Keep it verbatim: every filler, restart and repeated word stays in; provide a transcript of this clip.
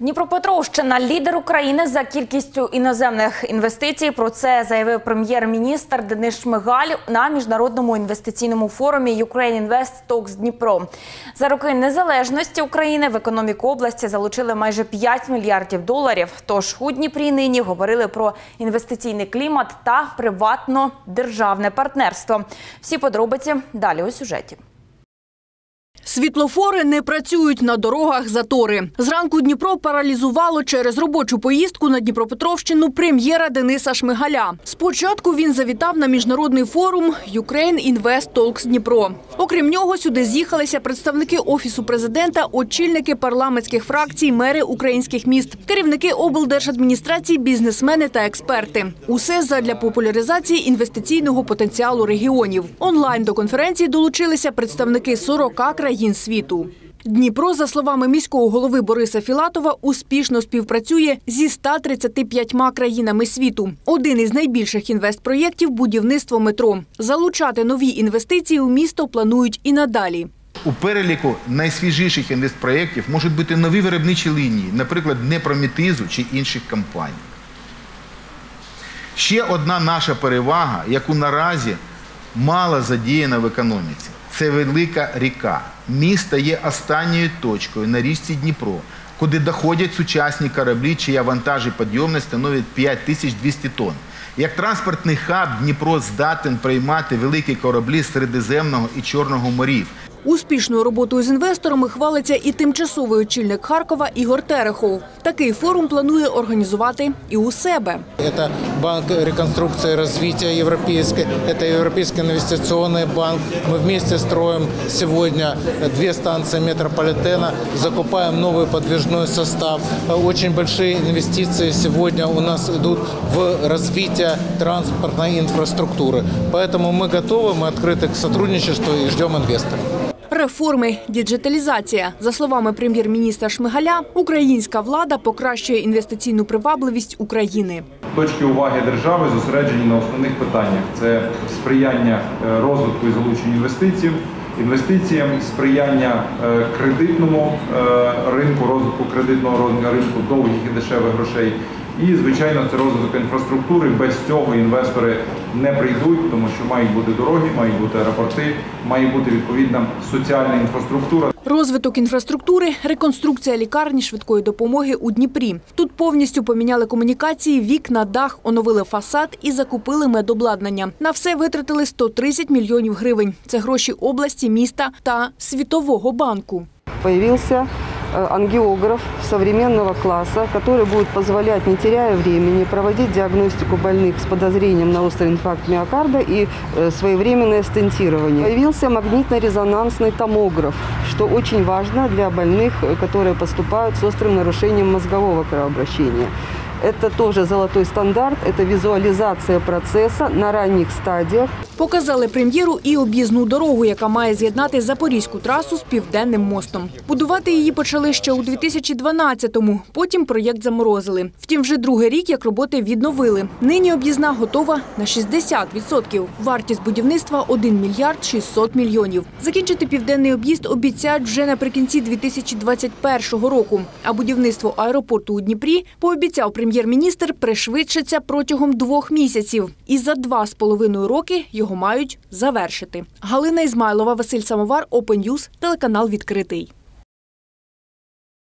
Дніпропетровщина – лідер України за кількістю іноземних інвестицій. Про це заявив прем'єр-міністр Денис Шмигаль на міжнародному інвестиційному форумі Ukraine Invest Talks Dnipro. За роки незалежності України в економіку області залучили майже п'ять мільярдів доларів. Тож у Дніпрі нині говорили про інвестиційний клімат та приватно-державне партнерство. Всі подробиці далі у сюжеті. Світлофори не працюють, на дорогах затори. Зранку Дніпро паралізувало через робочу поїздку на Дніпропетровщину прем'єра Дениса Шмигаля. Спочатку він завітав на міжнародний форум Ukraine Invest Talks Dnipro. Окрім нього, сюди з'їхалися представники Офісу президента, очільники парламентських фракцій, мери українських міст, керівники облдержадміністрацій, бізнесмени та експерти. Усе задля популяризації інвестиційного потенціалу регіонів. Онлайн до конференції долучилися представники сорока країн світу. Дніпро, за словами міського голови Бориса Філатова, успішно співпрацює зі ста тридцятьма країнами світу. Один із найбільших інвестпроєктів – будівництво метро. Залучати нові інвестиції у місто планують і надалі. У переліку найсвіжіших інвестпроєктів можуть бути нові виробничі лінії, наприклад, Дніпрометизу чи інших компаній. Ще одна наша перевага, яку наразі мало задіяна в економіці. Це велика ріка. Місто є останньою точкою на річці Дніпро, куди доходять сучасні кораблі, чия вантажопідйомність становить п'ять тисяч двісті тонн. Як транспортний хаб Дніпро здатен приймати великі кораблі з Середземного і Чорного морів. Успішною роботою з інвесторами хвалиться і тимчасовий очільник Харкова Ігор Терехов. Такий форум планує організувати і у себе. Це банк реконструкції і розвитку європейський, це Європейський інвестиційний банк. Ми вместе строїмо сьогодні дві станції метрополітена, закупаємо новий підвіжний состав. Дуже великі інвестиції сьогодні у нас йдуть в розвитку транспортної інфраструктури. Тому ми готові, ми відкриті до співпраці і чекаємо інвесторів. Реформи, діджиталізація. За словами прем'єр-міністра Шмигаля, українська влада покращує інвестиційну привабливість України. Точки уваги держави зосереджені на основних питаннях. Це сприяння розвитку і залученню інвестицій, інвестиціям, сприяння кредитному ринку, розвитку кредитного ринку, довгих і дешевих грошей. І, звичайно, це розвиток інфраструктури. Без цього інвестори не прийдуть, тому що мають бути дороги, мають бути аеропорти, має бути відповідна соціальна інфраструктура. Розвиток інфраструктури, реконструкція лікарні швидкої допомоги у Дніпрі. Тут повністю поміняли комунікації, вікна, дах, оновили фасад і закупили медобладнання. На все витратили сто тридцять мільйонів гривень. Це гроші області, міста та Світового банку. Появився ангиограф современного класса, который будет позволять, не теряя времени, проводить диагностику больных с подозрением на острый инфаркт миокарда и своевременное стентирование. Появился магнитно-резонансный томограф, что очень важно для больных, которые поступают с острым нарушением мозгового кровообращения. Это тоже золотой стандарт, это визуализация процесса на ранних стадиях. Показали прем'єру і об'їзну дорогу, яка має з'єднати Запорізьку трасу з Південним мостом. Будувати її почали ще у дві тисячі дванадцятому, потім проєкт заморозили. Втім, вже другий рік, як роботи відновили. Нині об'їзна готова на шістдесят відсотків. Вартість будівництва – один мільярд шістсот мільйонів. Закінчити Південний об'їзд обіцяють вже наприкінці дві тисячі двадцять першого року. А будівництво аеропорту у Дніпрі, пообіцяв прем'єр, Прем'єр-міністр, пришвидшиться протягом двох місяців. І за два з половиною роки його мають завершити. Галина Ізмайлова, Василь Самовар, Open News, телеканал «Відкритий».